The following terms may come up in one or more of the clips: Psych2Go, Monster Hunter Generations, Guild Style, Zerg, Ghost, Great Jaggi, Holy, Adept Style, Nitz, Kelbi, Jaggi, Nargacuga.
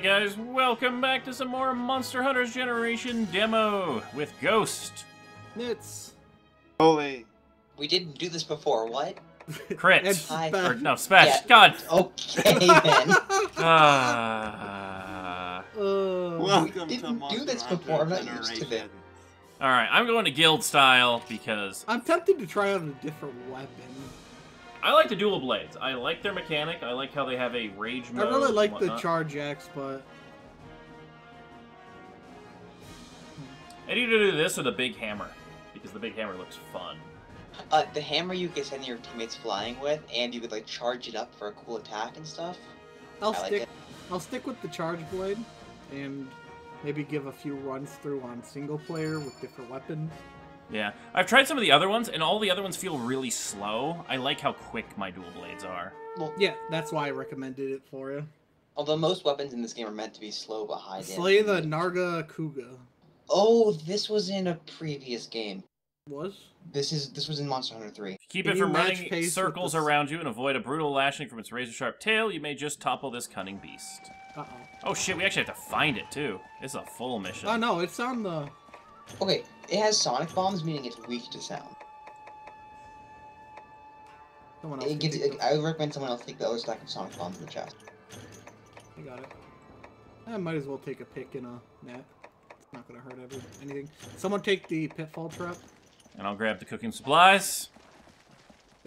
Hi guys, welcome back to some more Monster Hunter Generation demo with Ghost, Nitz, Holy. We didn't do this before. What? Crit. Or, no, smash. Yeah. God. Okay then. Welcome to Monster Hunter Generation. I'm not used to this. All right, I'm going to Guild Style because I'm tempted to try out a different weapon. I like the dual blades. I like their mechanic. I like how they have a rage mode. I really like the charge axe, but I need to do this with a big hammer because the big hammer looks fun. The hammer you can send your teammates flying with, and you could like charge it up for a cool attack and stuff. I'll stick with the charge blade, and maybe give a few runs through on single player with different weapons. Yeah, I've tried some of the other ones, and all the other ones feel really slow. I like how quick my dual blades are. Well, yeah, that's why I recommended it for you. Although most weapons in this game are meant to be slow but high damage. Slay the Nargacuga. Oh, this was in a previous game. Was? This was in Monster Hunter 3. Keep it from running circles around you and avoid a brutal lashing from its razor-sharp tail. You may just topple this cunning beast. Uh-oh. Oh shit, we actually have to find it, too. It's a full mission. Oh, no, it's on the... Okay, it has sonic bombs, meaning it's weak to sound. Someone else I would recommend someone else take the other stack of sonic bombs in the chest. I got it. I might as well take a pick and a net. It's not going to hurt anything. Someone take the pitfall trap. And I'll grab the cooking supplies.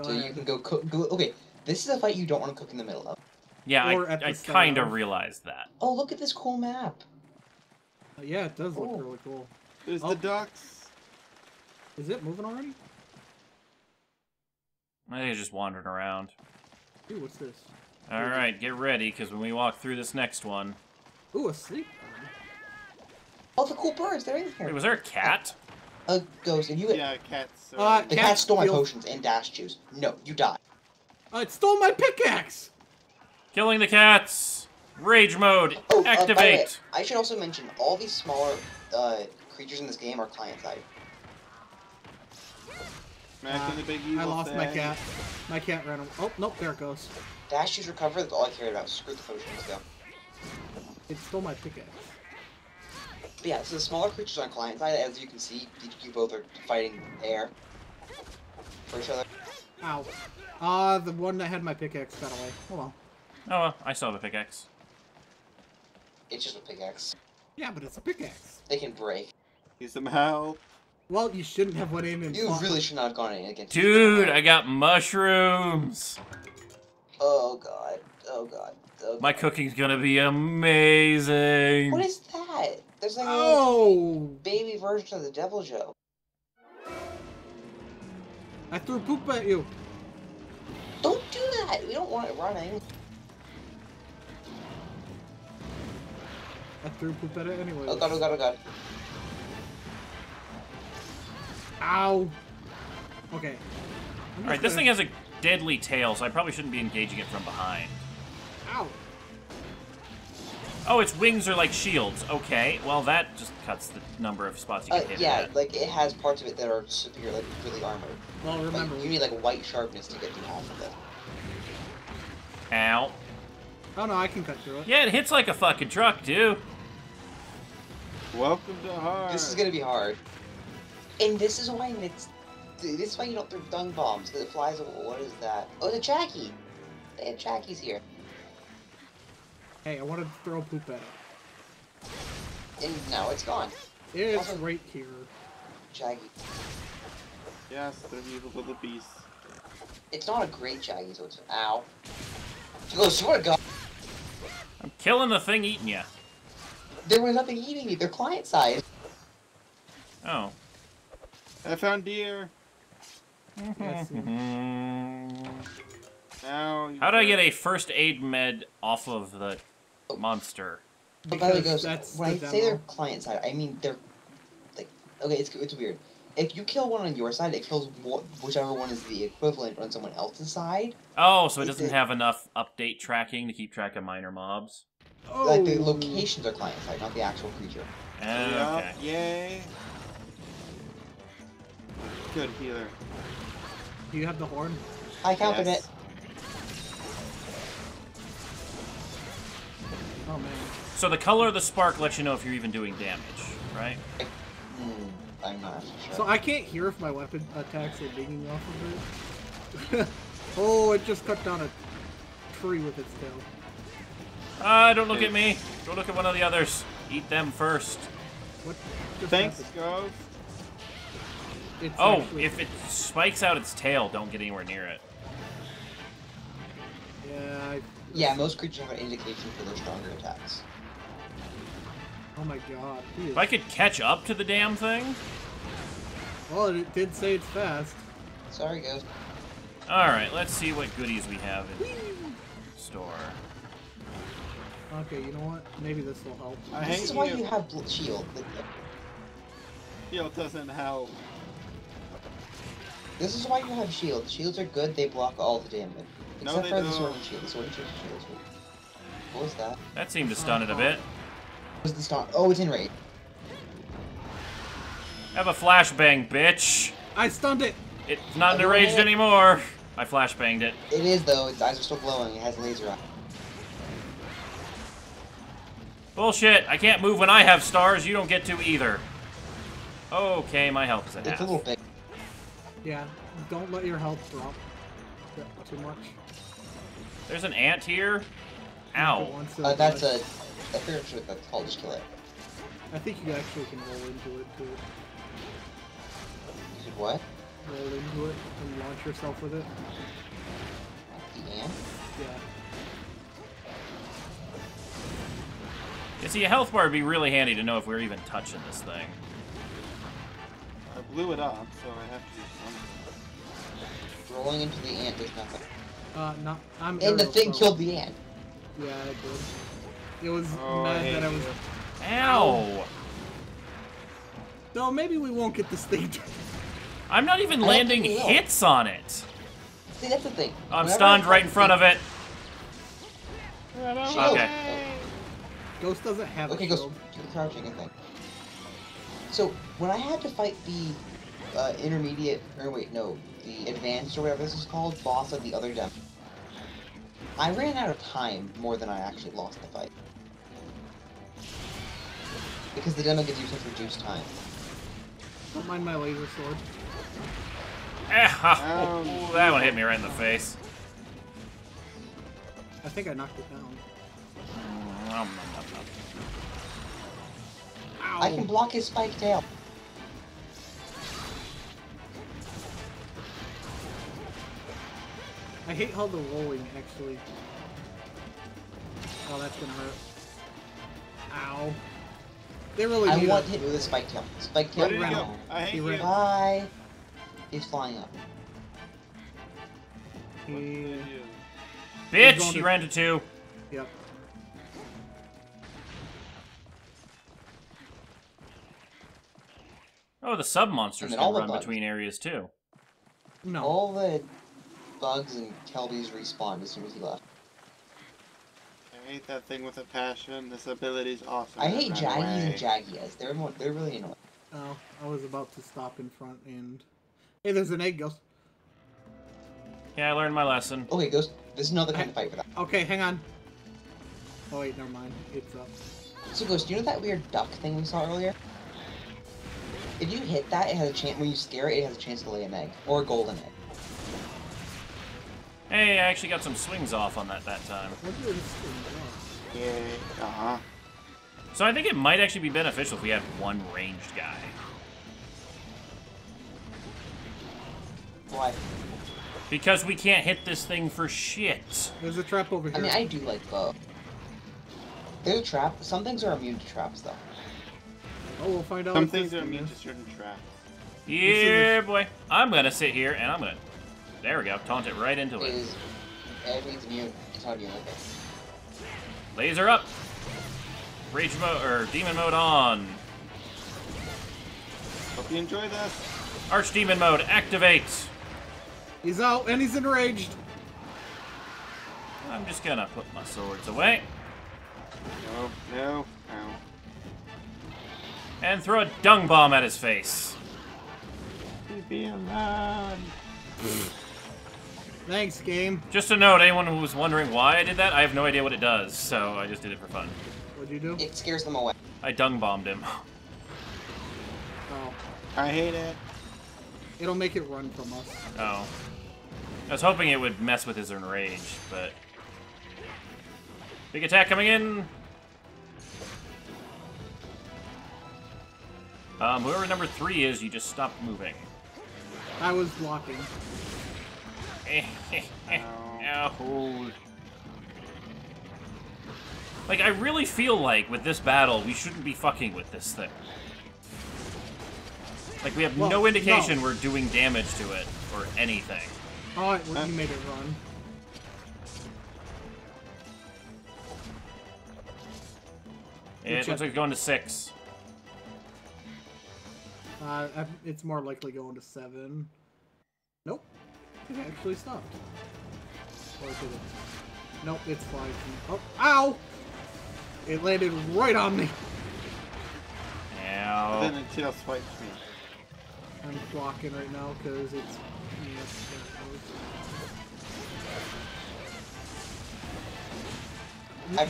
So you can go cook. Okay, this is a fight you don't want to cook in the middle of. Yeah, I kind of realized that. Oh, look at this cool map. Yeah, it does look really cool. There's the ducks. Is it moving already? I think it's just wandering around. Ooh, what's this? Alright, get ready, because when we walk through this next one... Ooh, a sleep. Oh, the cool birds, they're in here. Wait, was there a cat? A ghost, and you... Yeah, a cat. The cat stole my potions and dash juice. No, you die. It stole my pickaxe! Killing the cats! Rage mode! Oh, activate! By the way, I should also mention, all these smaller... creatures in this game are client-side. I lost my cat. My cat ran away. Oh, nope, there it goes. Dash, use recover, that's all I cared about. Screw the potions, let's go. It stole my pickaxe. But yeah, so the smaller creatures on client-side, as you can see, you both are fighting air for each other. Ow. The one that had my pickaxe got away. Hold on. Oh, well, I still have a pickaxe. It's just a pickaxe. Yeah, but it's a pickaxe. They can break. Use them help. Well, you shouldn't have went in and... You really should not have gone in against... Dude, I got mushrooms! Oh, God. Oh, God. Oh, God. My cooking's gonna be amazing! What is that? There's like a baby version of the Devil Joe. I threw poop at you! Don't do that! We don't want it running. I threw poop at it anyway. Oh god, oh god, oh god. Ow. Okay. Alright, this thing has a deadly tail, so I probably shouldn't be engaging it from behind. Ow. Oh, its wings are like shields. Okay, well that just cuts the number of spots you can hit. Yeah, like it has parts of it that are superior, like really armored. Well, remember. Like, you need like white sharpness to get through all of it. Ow. Oh no, I can cut through it. Yeah, it hits like a fucking truck, dude. Welcome to hard. This is gonna be hard. And this is why it's... This is why you don't throw dung bombs, because it flies over. What is that? Oh, the Jaggi! They have Jaggis here. Hey, I wanted to throw poop at it. And now it's gone. It's also, right here. Jaggi. Yes, they're evil little beasts. It's not a great Jaggi, so it's... Ow. Oh, swear to God. I'm killing the thing eating you. There was nothing eating me. They're client side. Oh. I found deer. Now. How do I get a first aid med off of the monster? Because that's when I say they're client side, I mean they're like it's weird. If you kill one on your side, it kills whichever one is the equivalent on someone else's side. Oh, so it doesn't have enough update tracking to keep track of minor mobs? Oh. Like, the locations are client-side, not the actual creature. Okay. Yay. Good healer. Do you have the horn? I counted it. Oh, man. So the color of the spark lets you know if you're even doing damage, right? I'm not sure. So I can't hear if my weapon attacks are digging off of it. Oh, it just cut down a tree with its tail. Ah, don't look at me. Don't look at one of the others. Eat them first. What? Thanks, Ghost. Oh, if it spikes out its tail, don't get anywhere near it. Yeah, yeah, most creatures have an indication for their stronger attacks. Oh my god. If I could catch up to the damn thing? Well, it did say it's fast. Sorry, Ghost. Alright, let's see what goodies we have in the store. Okay, you know what? Maybe this will help. This is why you have shield. Shield doesn't help. This is why you have shields. Shields are good, they block all the damage. Except for the sword and shield. The sword and shield is weak. What was that? That seemed to stun it a bit. Was the stun? Oh, it's enraged. Have a flashbang, bitch! I stunned it! It's not enraged anymore! I flashbanged it. It is, though. Its eyes are still glowing. It has a laser eye. Bullshit! I can't move when I have stars. You don't get to either. Okay, my health is at half. It's a little big. Yeah, don't let your health drop too much. There's an ant here. Ow. That's a... I figured sure that's called a skillet. I think you actually can roll into it, too. You did what? Roll into it and launch yourself with it. The ant? Yeah. You see, a health bar would be really handy to know if we're even touching this thing. I blew it up, so I have to do something. Rolling into the ant, there's nothing. No, I'm and the thing killed the ant. Yeah, it did. It was mad that I was... Ow! No, maybe we won't get this thing done. I'm not even landing hits on it. See, that's the thing. I'm stunned right in front of it. Okay. Ghost doesn't have a shield. Okay, Ghost, do the crouching, I think. So, when I had to fight the intermediate, or wait, no, the advanced, or whatever this is called, boss of the other demo, I ran out of time more than I actually lost the fight. Because the demo gives you such reduced time. Don't mind my laser sword. Oh, that one hit me right in the face. I think I knocked it down. I can block his spiked tail. I hate how the rolling actually. Oh, that's gonna hurt. Ow. They really do. I want hit with a spiked tail. Spiked tail ran out. He ran by. He's flying up. Bitch! He ran to two. Yep. Oh, the sub-monsters can run between areas, too. No. All the bugs and Kelbies respawned as soon as he left. I hate that thing with a passion. This ability's awesome. I hate Jaggi and Jaggias. They're really annoying. Oh, I was about to stop in front and... Hey, there's an egg, Ghost. Yeah, I learned my lesson. Okay, Ghost, this is another kind of fight for that. Okay, hang on. Oh, wait, never mind. It's up. So, Ghost, do you know that weird duck thing we saw earlier? If you hit that, it has a chance. When you scare it, it has a chance to lay an egg or a golden egg. Hey, I actually got some swings off on that time. Yeah. Uh-huh. So I think it might actually be beneficial if we had one ranged guy. Why? Because we can't hit this thing for shit. There's a trap over here. I mean, I do like bow. There's a trap. Some things are immune to traps, though. Oh, we'll find out. Some things are immune to certain traps. Yeah, boy. I'm gonna sit here and I'm gonna. There we go. Taunt it right into it. Everything's immune. It's not immune. Laser up. Rage mode or demon mode on. Hope you enjoy this. Archdemon mode activates. He's out and he's enraged. I'm just gonna put my swords away. No. And throw a dung bomb at his face. Be alive. Thanks, game. Just a note, anyone who was wondering why I did that, I have no idea what it does, so I just did it for fun. What'd you do? It scares them away. I dung bombed him. Oh. I hate it. It'll make it run from us. Oh. I was hoping it would mess with his enrage, but... Big attack coming in! Whoever number 3 is, you just stop moving. I was blocking. Ow. Like, I really feel like, with this battle, we shouldn't be fucking with this thing. Like, we have no indication we're doing damage to it, or anything. Oh, you made it run. It looks like it's going to 6. It's more likely going to 7. Nope. It actually stopped. Or did it? Nope, it's flying. Oh, ow! It landed right on me. Ow. Then it tail swipes me. I'm blocking right now because it's...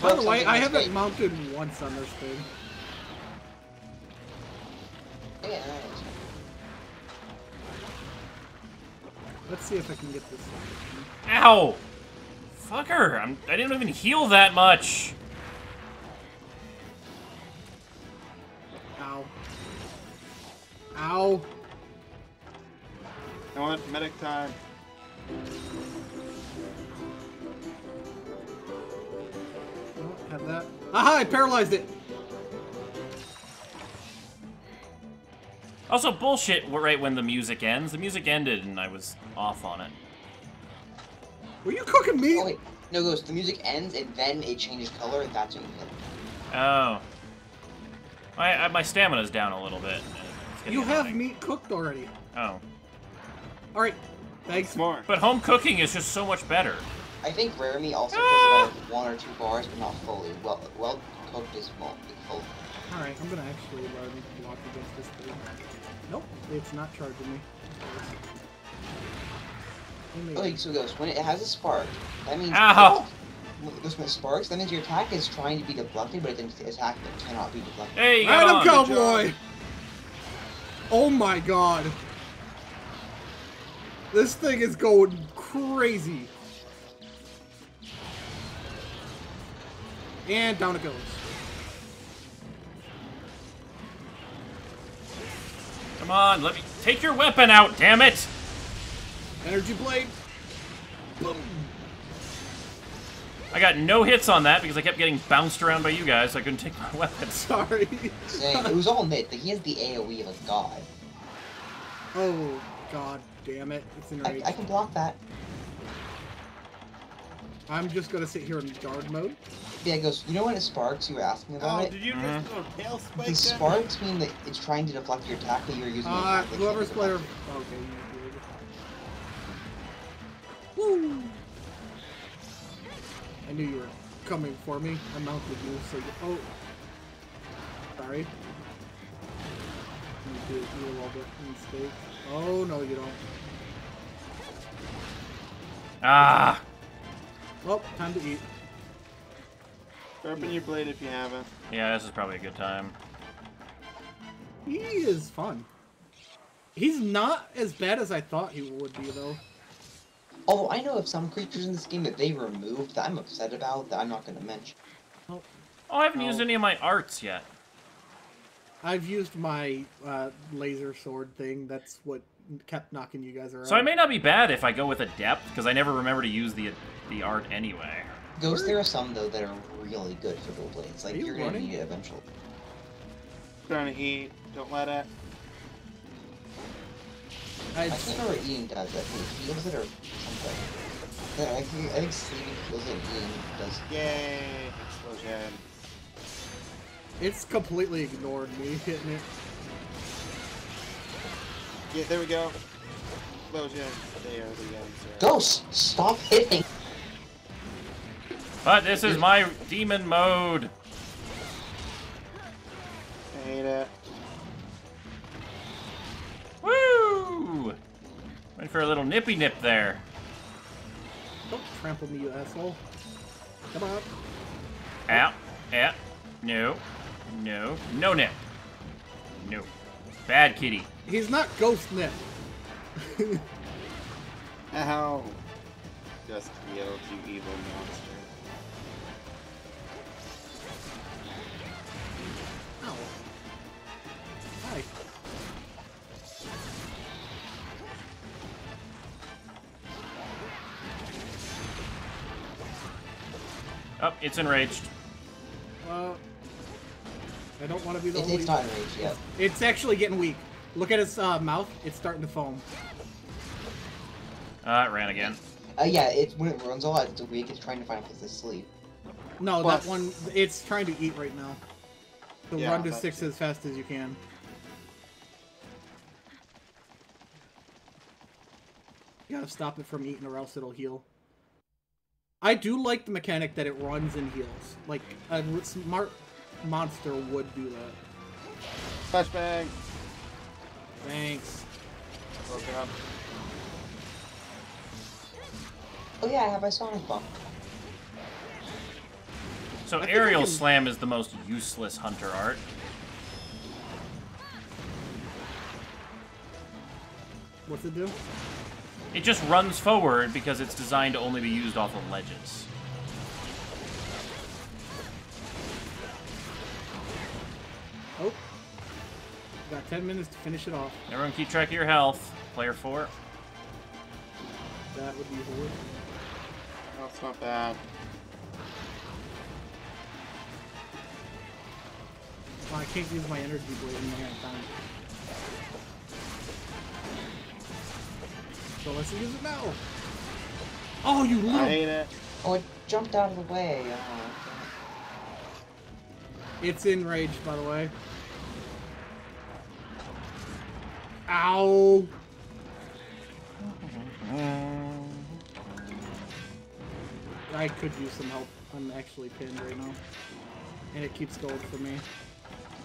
By the way, I haven't mounted once on this thing. Yeah. Let's see if I can get this one. Ow! Fucker! I didn't even heal that much! Ow. Ow! I want medic time. Have that. Aha! I paralyzed it! Also, bullshit right when the music ends. The music ended and I was off on it. Were you cooking me? Oh, wait. No, Ghost, the music ends and then it changes color and that's when you hit it. Oh. My stamina's down a little bit. You have meat cooked already. Oh. Alright. Thanks. More. But home cooking is just so much better. I think rare meat also cooks about 1 or 2 bars, but not fully. Well cooked is full. Alright, I'm gonna actually block against this thing. Nope, it's not charging me. Okay, so Ghost, when it has a spark, that means... Ow! Ghost, when it sparks, that means your attack is trying to be deflected, but it's an attack that cannot be deflected. Hey, Adam Cowboy! Oh my god! This thing is going crazy. And down it goes. Come on, let me take your weapon out, damn it! Energy blade. Boom. I got no hits on that because I kept getting bounced around by you guys, so I couldn't take my weapon. Sorry. It was all Nitz, but he has the AoE of a god. Oh, god damn it. It's in rage. I can block that. I'm just gonna sit here in guard mode. Yeah, it goes, you know when it sparks, you were asking about it? Did you just go tail spike? The sparks mean that it's trying to deflect your attack that you're using. Whoever's player. Okay, woo! I knew you were coming for me. I mounted you, so you. Oh! Sorry. You did a little bit mistake. Oh, no, you don't. Ah! Well, time to eat. Sharpen your blade if you haven't. Yeah, this is probably a good time. He is fun. He's not as bad as I thought he would be, though. Although I know of some creatures in this game that they removed that I'm upset about that I'm not going to mention. Oh, I haven't used any of my arts yet. I've used my laser sword thing. That's what kept knocking you guys around. So I may not be bad if I go with Adept, because I never remember to use the art anyway. Ghost, there are some, though, that are really good for dual blades. Like, you're going to need it eventually. Trying to eat. Don't let it. I can't remember what eating does. I think it heals it or something. I think sleeping heals it and eating does. Yay! Explosion. It's completely ignored me hitting it. Yeah, there we go. Explosion. They are the answer. Ghost! Stop hitting! But this is my demon mode. I hate it. Woo! Went for a little nippy nip there. Don't trample me, you asshole. Come on. Ow. Ow. No. No. No Nip. No. Bad kitty. He's not Ghost Nip. Ow. Just yelled, you evil monster. Ow. Hi. Oh, it's enraged. I don't want to be the Holy. It's not enraged yet. It's actually getting weak. Look at its mouth. It's starting to foam. It ran again. Yeah, it's when it runs a lot, it's weak. It's trying to find a place to sleep. No, but that one, it's trying to eat right now. So yeah, run to 6 as fast as you can. You gotta stop it from eating or else it'll heal. I do like the mechanic that it runs and heals. Like, a smart monster would do that. Flashbang! Thanks. Broken up. Oh yeah, I have my Sonic Bomb. So Aerial Slam is the most useless hunter art. What's it do? It just runs forward because it's designed to only be used off of ledges. Oh. Got 10 minutes to finish it off. Everyone keep track of your health. Player 4. That would be Holy. No, it's not bad. Well, I can't use my energy blade in here in time. So let's use it now. Oh, you little! I hate it. Oh, it jumped out of the way. It's enraged, by the way. Ow! I could use some help. I'm actually pinned right now. And it keeps going for me.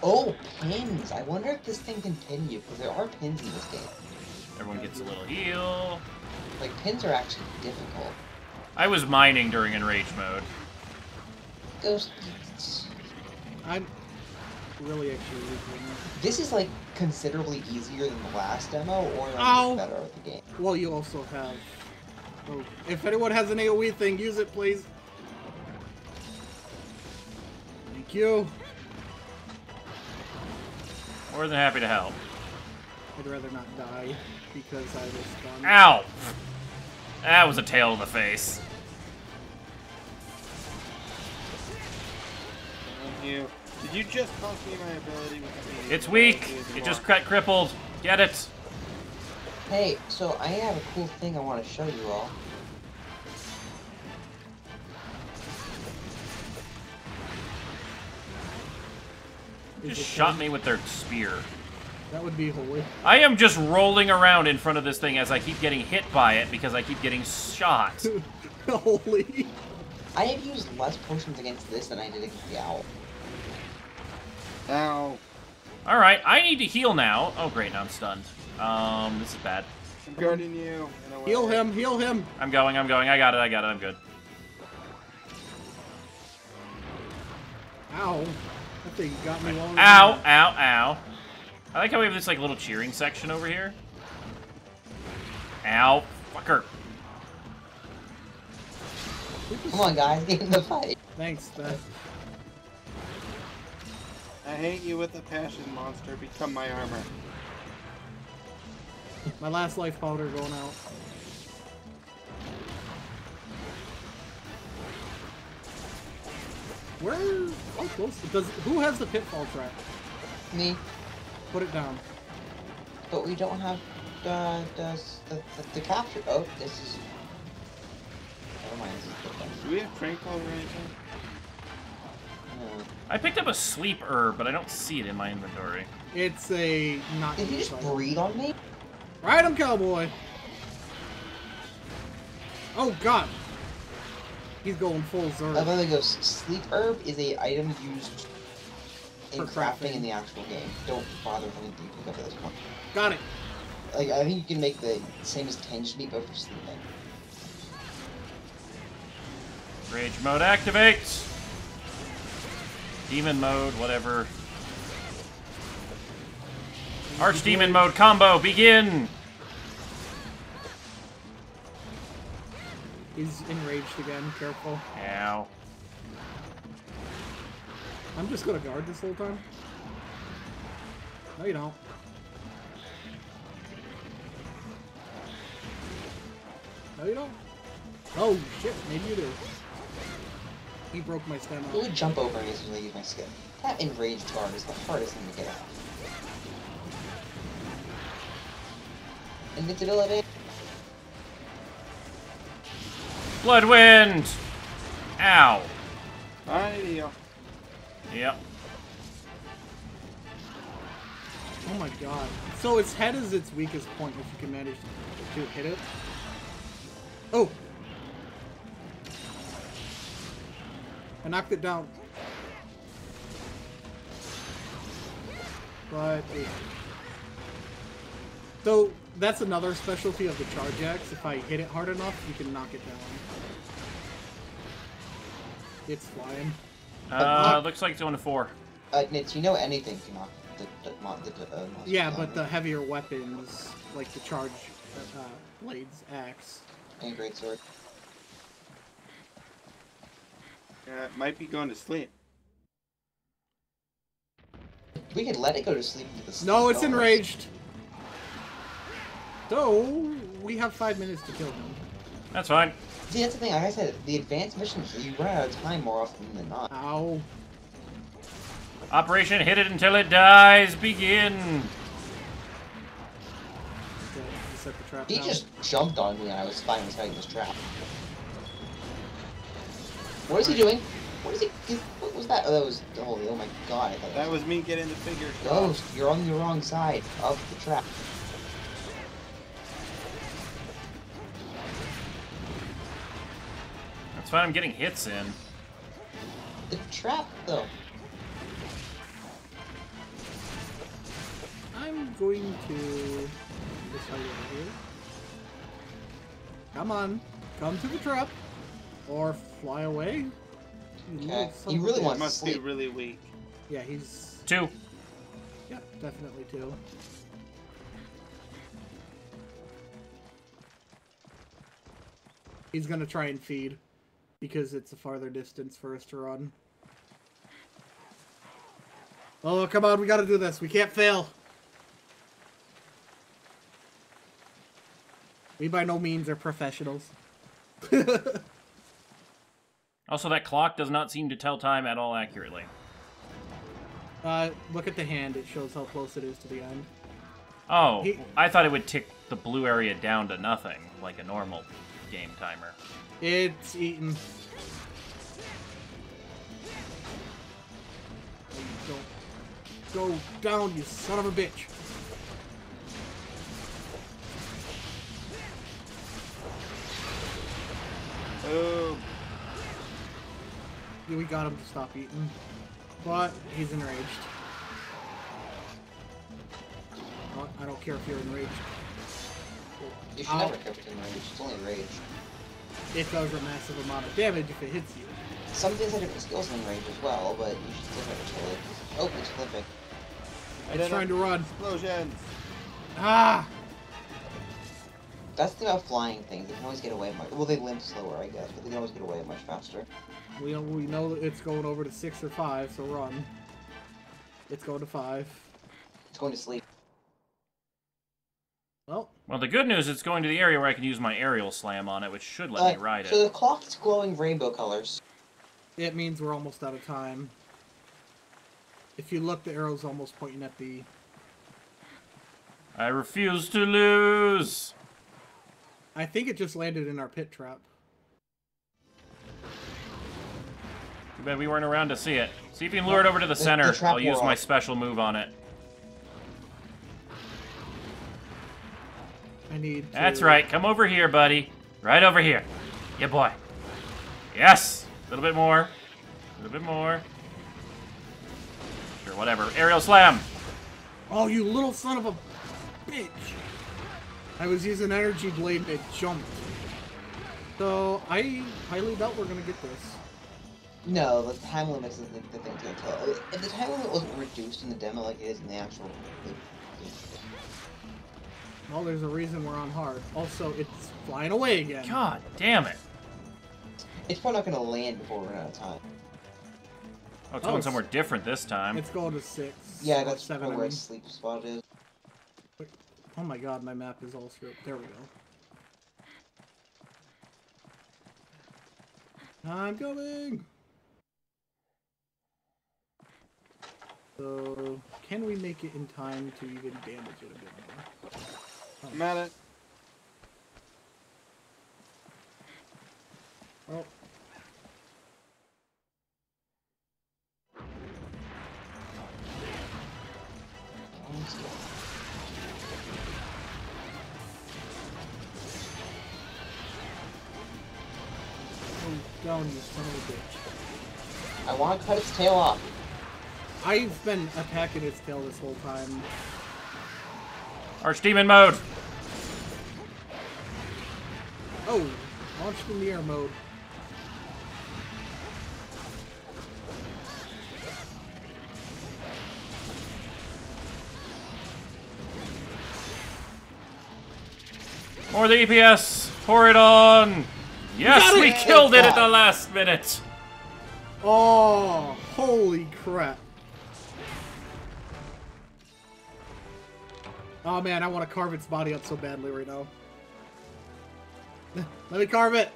Oh, pins! I wonder if this thing can pin you, because there are pins in this game. Everyone gets a little heal. Like, pins are actually difficult. I was mining during enrage mode. Ghost. I'm really actually weak right now. This is, like, considerably easier than the last demo, or I'm better at the game. Well, you also have... Oh, if anyone has an AoE thing, use it, please. Thank you. More than happy to help. I'd rather not die because I was stunned. Ow! That was a tail to the face. Thank you. Did you just cost me my ability? It's weak. It just got crippled. Get it. Hey, so I have a cool thing I want to show you all. Just shot me with their spear. That would be Holy. I am just rolling around in front of this thing as I keep getting hit by it because I keep getting shot. Holy. I have used less potions against this than I did against the owl. Ow. Alright, I need to heal now. Oh great, now I'm stunned. This is bad. I'm guarding you. Heal him, heal him. I'm going. I got it, I'm good. Ow. That thing got me long. Ow, ow, ow. I like how we have this, like, little cheering section over here. Ow. Fucker. Come on, guys. Get in the fight. Thanks, Beth. I hate you with a passion, monster. Become my armor. My last life powder going out. Where? How close? Who has the pitfall trap? Me. Put it down. But we don't have the capture. Oh, this is. Never mind. This is different. Do we have Tranquil or anything? No. I picked up a sleep herb, but I don't see it in my inventory. It's a not. Did you just breathe on me? Ride him, cowboy! Oh god! He's going full Zerg. I love how it goes. Sleep herb is a item used in crafting in the actual game. Don't bother with anything you pick up at this point. Got it! Like, I think you can make the same as tension meat, but for sleeping. Rage mode activates! Demon mode, whatever. Archdemon mode combo, begin! He's enraged again, careful. Ow. I'm just gonna guard this whole time. No, you don't. No, you don't. Oh, shit, maybe you do. He broke my stamina. Really jump over is really use my skill. That enraged guard is the hardest thing to get out. Invincibility. Bloodwind! Ow. Aye. Yep. Oh my god. So its head is its weakest point if you can manage to hit it. Oh! I knocked it down. But yeah. So that's another specialty of the charge axe. If I hit it hard enough, you can knock it down. It's flying. Looks like it's going to 4. Nitz, you know anything to knock the monster. Yeah, but the heavier weapons, like the charge blades, axe. And great sword. Yeah, it might be going to sleep. We can let it go to sleep. No, it's enraged. So, we have 5 minutes to kill him. That's fine. See, that's the thing, like I said, the advanced missions, you run out of time more often than not. Ow. Operation Hit It Until It Dies, begin! Okay, set the trap down. He just jumped on me and I was finally setting this trap. What is he doing? What is he? What was that? Oh, that was Holy. Oh my god. I thought that was me getting the figure. Ghost, you're on the wrong side of the trap. That's fine, I'm getting hits in. The trap, though. I'm going to just hide over here. Come on, come to the trap, or fly away. Okay. You really want must sleep. Be really weak. Yeah, he's 2. Yeah, definitely 2. He's gonna try and feed. Because it's a farther distance for us to run. Oh, come on, we gotta do this. We can't fail. We by no means are professionals. Also, that clock does not seem to tell time at all accurately. Look at the hand. It shows how close it is to the end. Oh, I thought it would tick the blue area down to nothing, like a normal game timer. It's eaten. Don't go down, you son of a bitch. Oh. Yeah, we got him to stop eating. But he's enraged. I don't care if you're enraged. You should never care if you're enraged. It's only rage. It does a massive amount of damage if it hits you. Some things have different skills in range as well, but you should still have it. Oh, it's flipping. It's trying to run. Explosions! Ah! That's the thing about flying things. They can always get away much. Well, they limp slower, I guess, but they can always get away much faster. We know that it's going over to 6 or 5, so run. It's going to 5. It's going to sleep. Well, the good news is it's going to the area where I can use my aerial slam on it, which should let me ride it. So the clock's glowing rainbow colors. It means we're almost out of time. If you look, the arrow's almost pointing at the... I refuse to lose! I think it just landed in our pit trap. Too bad we weren't around to see it. See if you can lure it over to the center. I'll use my special move on it. I need to... That's right. Come over here, buddy. Right over here. Yeah, boy. Yes! A little bit more. A little bit more. Sure, whatever. Aerial slam! Oh, you little son of a bitch! I was using energy blade and it jumped. So, I highly doubt we're gonna get this. No, the time limit is the thing to kill. If the time limit wasn't reduced in the demo like it is in the actual... Well, there's a reason we're on hard. Also, it's flying away again. God damn it. It's probably not going to land before we run out of time. Oh, it's going somewhere different this time. It's going to 6. Yeah, that's 7, where sleep spot is. Oh my god, my map is all screwed. There we go. I'm coming! So, can we make it in time to even damage it a bit more? Oh. I'm at it. Oh. Down, you son of a bitch. I want to cut its tail off. I've been attacking its tail this whole time. Archdemon mode! Oh, launched in the air mode. More the EPS! Pour it on! Yes, we killed it at the last minute! Oh, holy crap. Oh man, I want to carve its body up so badly right now. Let me carve it!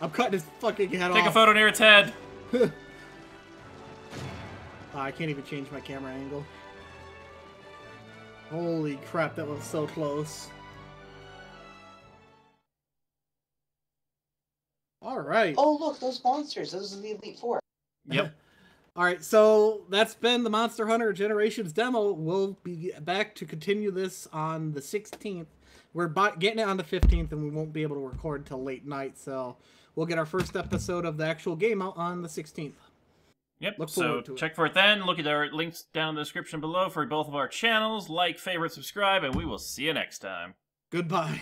I'm cutting his fucking head off. Take a photo near its head. Oh, I can't even change my camera angle. Holy crap, that was so close. Alright. Oh, look, those monsters. Those are the Elite Four. Yep. Alright, so that's been the Monster Hunter Generations demo. We'll be back to continue this on the 16th. We're getting it on the 15th, and we won't be able to record till late night, so we'll get our first episode of the actual game out on the 16th. Yep, look so check for it then. Look at our links down in the description below for both of our channels. Like, favorite, subscribe, and we will see you next time. Goodbye.